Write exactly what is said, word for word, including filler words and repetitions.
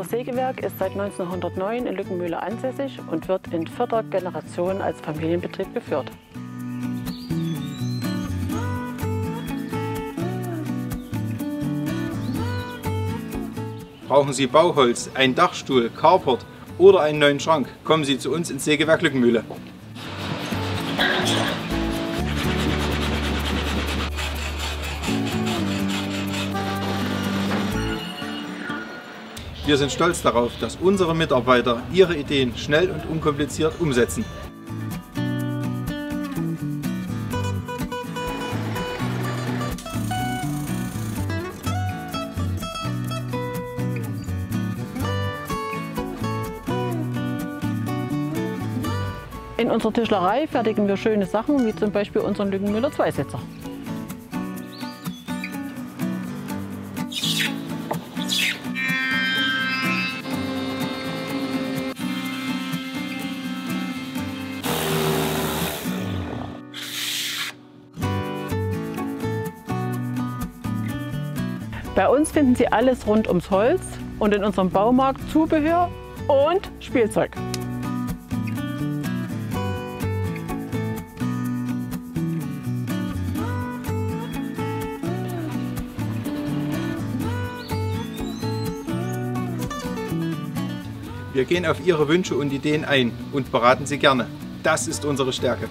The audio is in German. Unser Sägewerk ist seit neunzehnhundertneun in Lückenmühle ansässig und wird in vierter Generation als Familienbetrieb geführt. Brauchen Sie Bauholz, einen Dachstuhl, Carport oder einen neuen Schrank? Kommen Sie zu uns ins Sägewerk Lückenmühle. Wir sind stolz darauf, dass unsere Mitarbeiter ihre Ideen schnell und unkompliziert umsetzen. In unserer Tischlerei fertigen wir schöne Sachen, wie zum Beispiel unseren Lückenmüller Zweisitzer. Bei uns finden Sie alles rund ums Holz und in unserem Baumarkt Zubehör und Spielzeug. Wir gehen auf Ihre Wünsche und Ideen ein und beraten Sie gerne. Das ist unsere Stärke.